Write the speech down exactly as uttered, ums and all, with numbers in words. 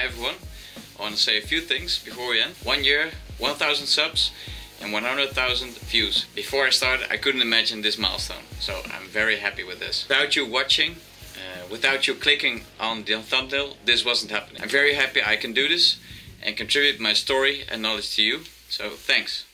Hi everyone, I want to say a few things before we end. One year, one thousand subs and one hundred thousand views. Before I started, I couldn't imagine this milestone, so I'm very happy with this. Without you watching, uh, without you clicking on the thumbnail, this wasn't happening. I'm very happy I can do this and contribute my story and knowledge to you, so thanks.